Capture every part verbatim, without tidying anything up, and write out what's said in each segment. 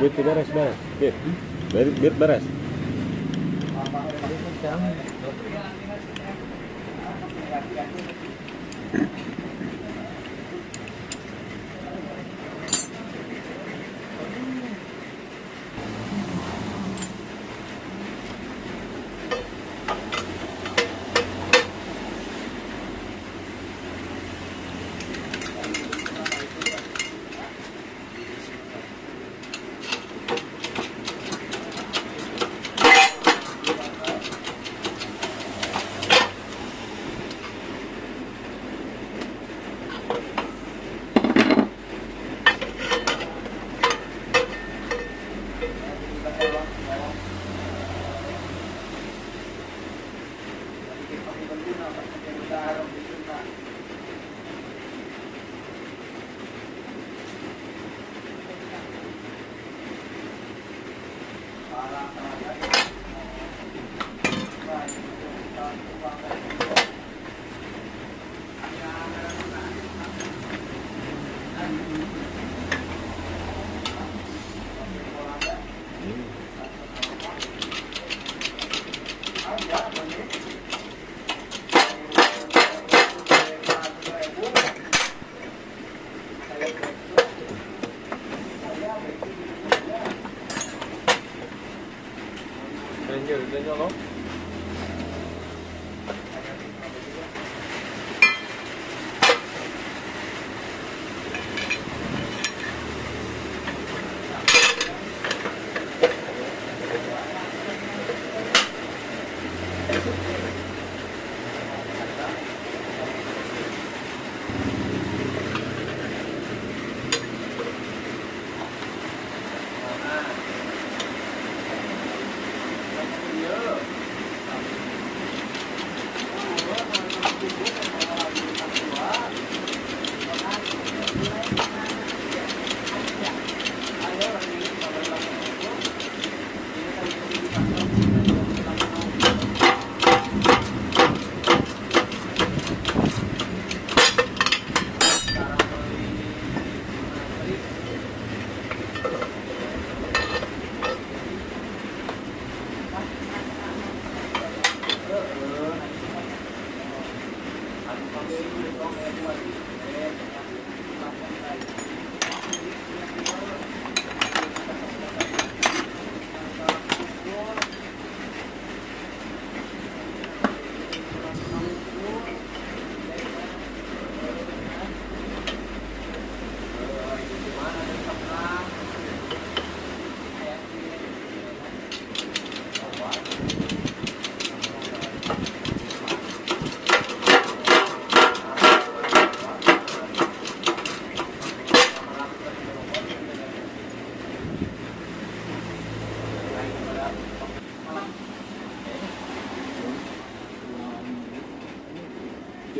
Duit tu beres, beres. Duit, duit beres.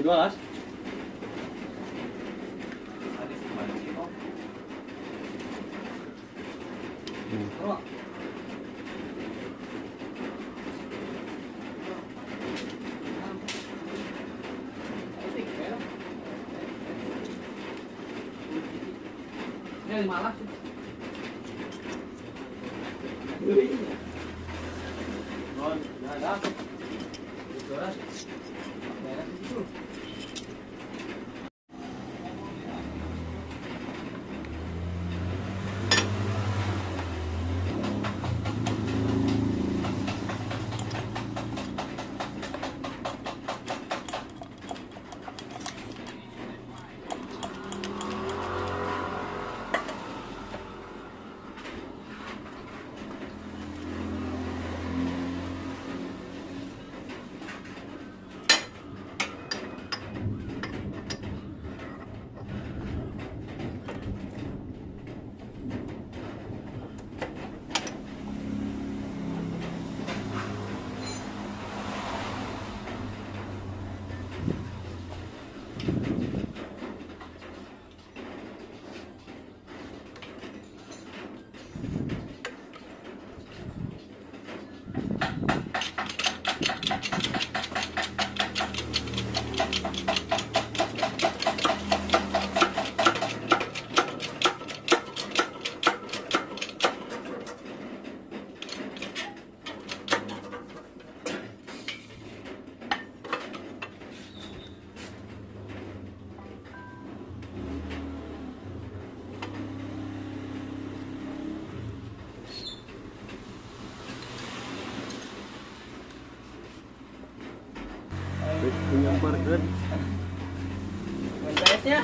Mas dari mana? Hãy subscribe cho kênh Ghiền Mì Gõ để không bỏ lỡ good. Buat baiknya.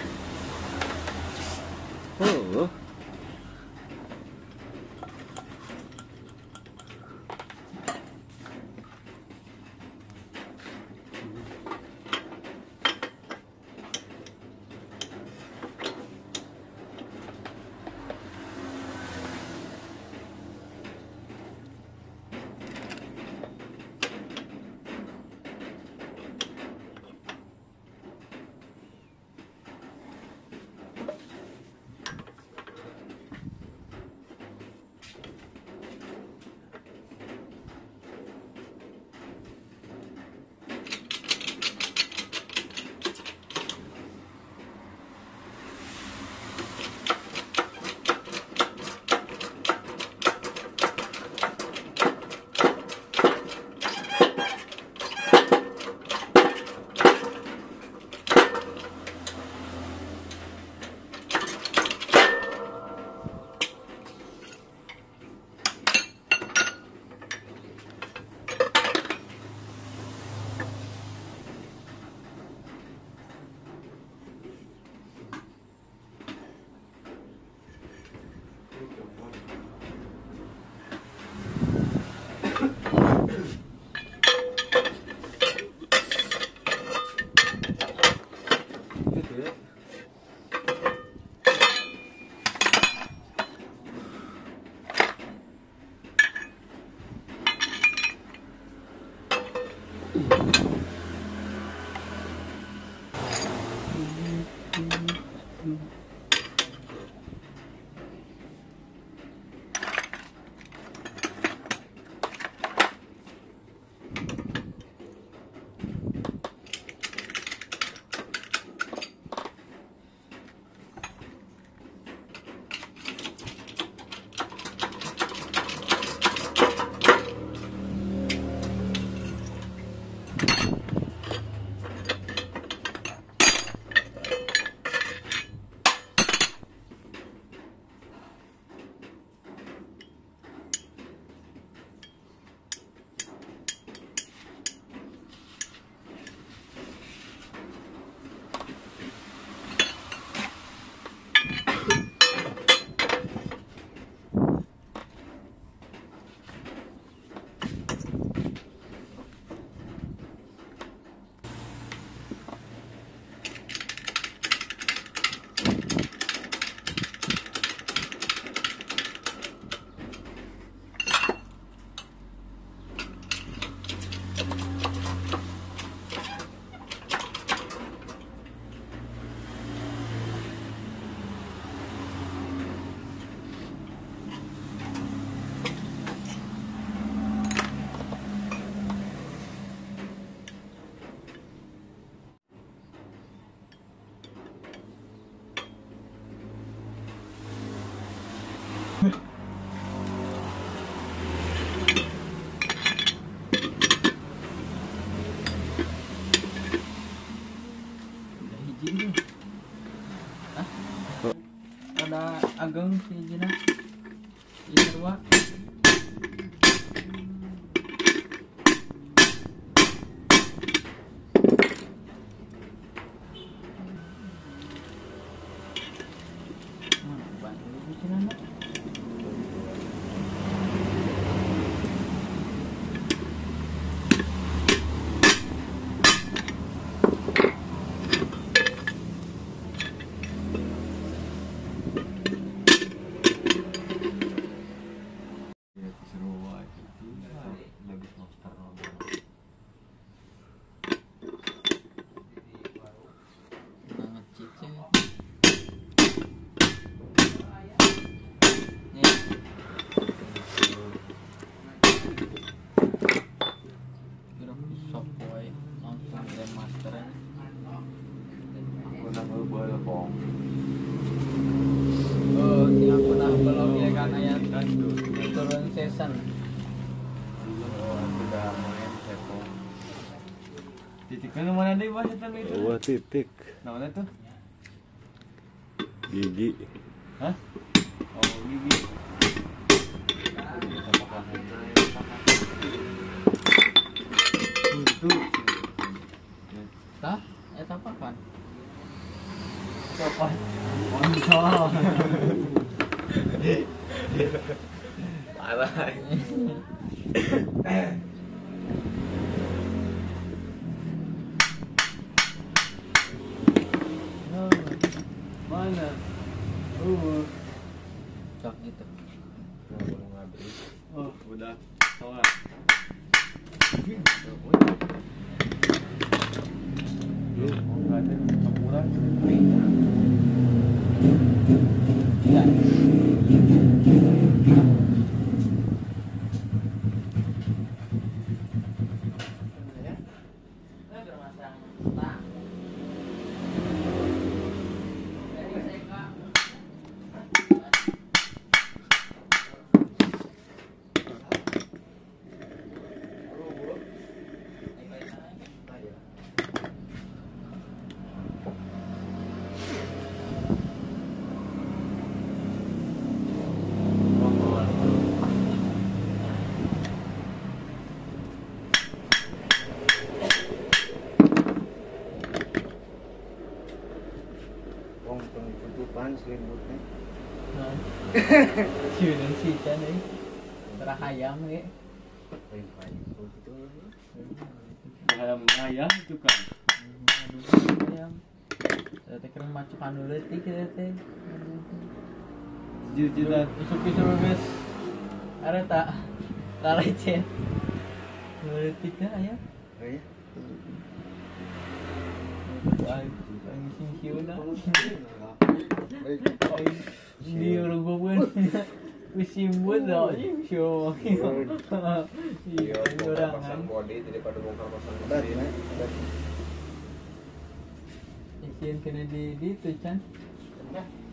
Oh. Agang si Gina di luar. Titik na naman na ba sa ito? Oo, titik. Naman na ito? Gigi. Ha? Oo, gigi. Ito. Ha? Bye bye. Mana? Oh. Tak gitu. Mau ngambil. Oh, udah. Salah. Lu mau ngatain campuran cerita. Enggak. Cuman sih kan nih, terah ayam nih. Ayam ayam juga. Ayam. Tadi kering macukan dulu ti kita ti. Jujur jujur jujur mes. Ada tak lalaikan. Dulu ti kan ayam. Ayam. Ayam sih kiulah. Dia orang gua pun pusing buat tau je show. Dia orang pasang body daripada bongkar pasang body. Action kena di di tu Chan.